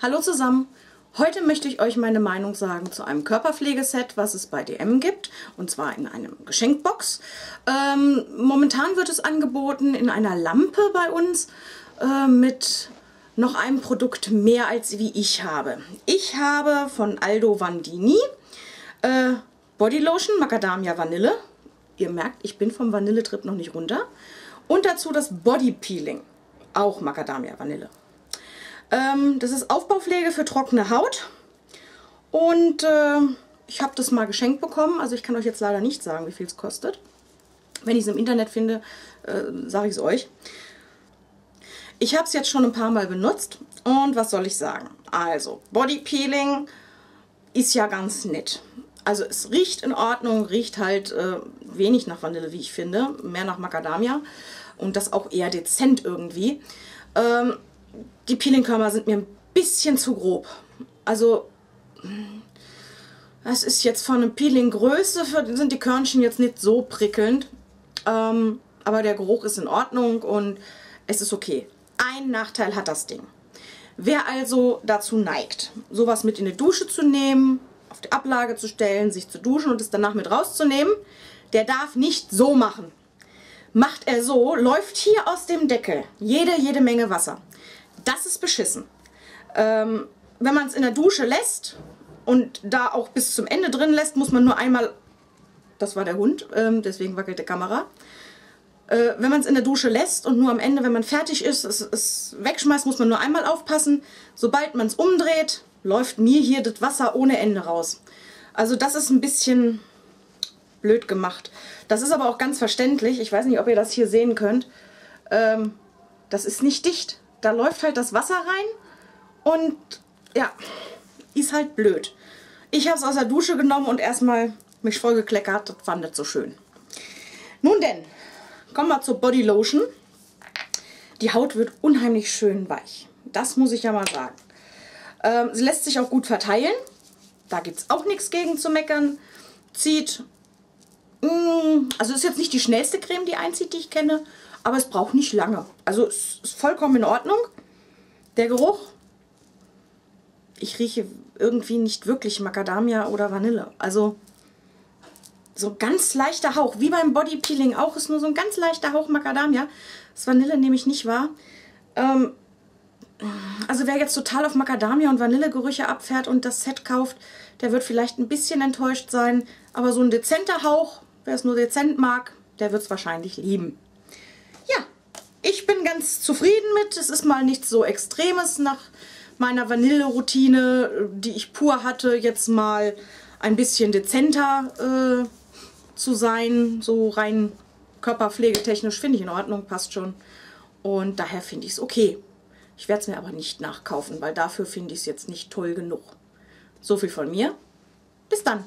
Hallo zusammen! Heute möchte ich euch meine Meinung sagen zu einem Körperpflegeset, was es bei DM gibt, und zwar in einem Geschenkbox. Momentan wird es angeboten in einer Lampe bei uns mit noch einem Produkt mehr als wie ich habe. Ich habe von Aldo Vandini Bodylotion Macadamia Vanille. Ihr merkt, ich bin vom Vanilletrip noch nicht runter. Und dazu das Body Peeling, auch Macadamia Vanille. Das ist Aufbaupflege für trockene Haut und ich habe das mal geschenkt bekommen, also ich kann euch jetzt leider nicht sagen, wie viel es kostet. Wenn ich es im Internet finde, sage ich es euch. Ich habe es jetzt schon ein paar Mal benutzt und was soll ich sagen? Also Body Peeling ist ja ganz nett. Also es riecht in Ordnung, riecht halt wenig nach Vanille, wie ich finde, mehr nach Macadamia und das auch eher dezent irgendwie. Die Peelingkörner sind mir ein bisschen zu grob. Also, das ist jetzt von einer Peelinggröße, sind die Körnchen jetzt nicht so prickelnd. Aber der Geruch ist in Ordnung und es ist okay. Ein Nachteil hat das Ding. Wer also dazu neigt, sowas mit in die Dusche zu nehmen, auf die Ablage zu stellen, sich zu duschen und es danach mit rauszunehmen, der darf nicht so machen. Macht er so, läuft hier aus dem Deckel jede Menge Wasser. Das ist beschissen. Wenn man es in der Dusche lässt und da auch bis zum Ende drin lässt, muss man nur einmal... Das war der Hund, deswegen wackelt die Kamera. Wenn man es in der Dusche lässt und nur am Ende, wenn man fertig ist, es wegschmeißt, muss man nur einmal aufpassen. Sobald man es umdreht, läuft mir hier das Wasser ohne Ende raus. Also das ist ein bisschen... blöd gemacht. Das ist aber auch ganz verständlich. Ich weiß nicht, ob ihr das hier sehen könnt. Das ist nicht dicht. Da läuft halt das Wasser rein und ja, ist halt blöd. Ich habe es aus der Dusche genommen und erstmal mich voll gekleckert. Das fand ich so schön. Nun denn, kommen wir zur Bodylotion. Die Haut wird unheimlich schön weich. Das muss ich ja mal sagen. Sie lässt sich auch gut verteilen. Da gibt es auch nichts gegen zu meckern. Zieht... Also ist jetzt nicht die schnellste Creme, die einzieht, die ich kenne, aber es braucht nicht lange. Also es ist vollkommen in Ordnung. Der Geruch, ich rieche irgendwie nicht wirklich Macadamia oder Vanille. Also so ein ganz leichter Hauch, wie beim Body Peeling auch, ist nur so ein ganz leichter Hauch Macadamia. Das Vanille nehme ich nicht wahr. Also wer jetzt total auf Macadamia und Vanillegerüche abfährt und das Set kauft, der wird vielleicht ein bisschen enttäuscht sein. Aber so ein dezenter Hauch... Wer es nur dezent mag, der wird es wahrscheinlich lieben. Ja, ich bin ganz zufrieden mit. Es ist mal nichts so Extremes nach meiner Vanille-Routine, die ich pur hatte, jetzt mal ein bisschen dezenter zu sein. So rein körperpflegetechnisch finde ich in Ordnung, passt schon. Und daher finde ich es okay. Ich werde es mir aber nicht nachkaufen, weil dafür finde ich es jetzt nicht toll genug. So viel von mir. Bis dann!